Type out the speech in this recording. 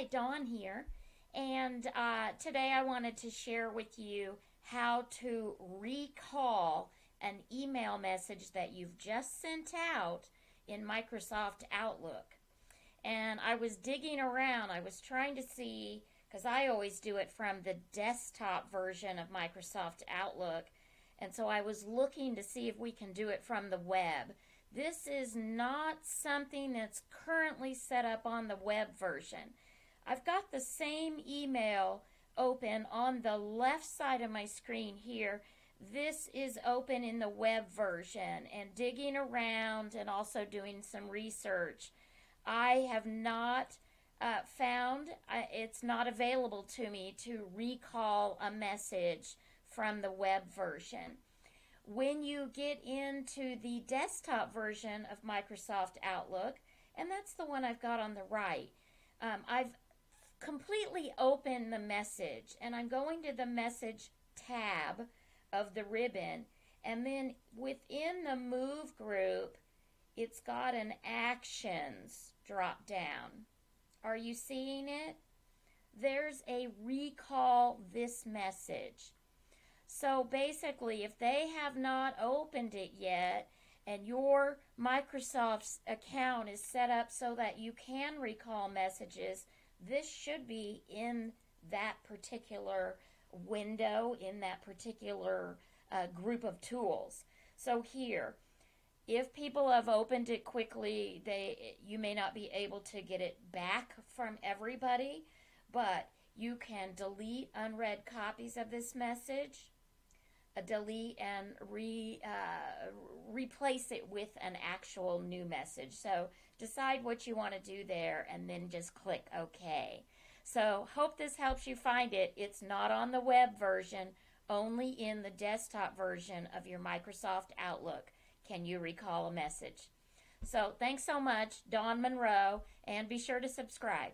Hi, Dawn here, and today I wanted to share with you how to recall an email message that you've just sent out in Microsoft Outlook. And I was digging around, I was trying to see, because I always do it from the desktop version of Microsoft Outlook, and so I was looking to see if we can do it from the web. This is not something that's currently set up on the web version. I've got the same email open on the left side of my screen here. This is open in the web version, and digging around and also doing some research, I have not found, it's not available to me to recall a message from the web version. When you get into the desktop version of Microsoft Outlook, and that's the one I've got on the right, I've completely opened the message, and I'm going to the message tab of the ribbon, and then within the move group, it's got an actions drop down. Are you seeing it? There's a recall this message. So basically, if they have not opened it yet and your Microsoft's account is set up so that you can recall messages, this should be in that particular window, in that particular group of tools. So here, if people have opened it quickly, you may not be able to get it back from everybody, but you can delete unread copies of this message, delete and replace it with an actual new message. So decide what you want to do there and then just click OK. So hope this helps you find it. It's not on the web version, only in the desktop version of your Microsoft Outlook. Can you recall a message? So thanks so much, Dawn Monroe, and be sure to subscribe.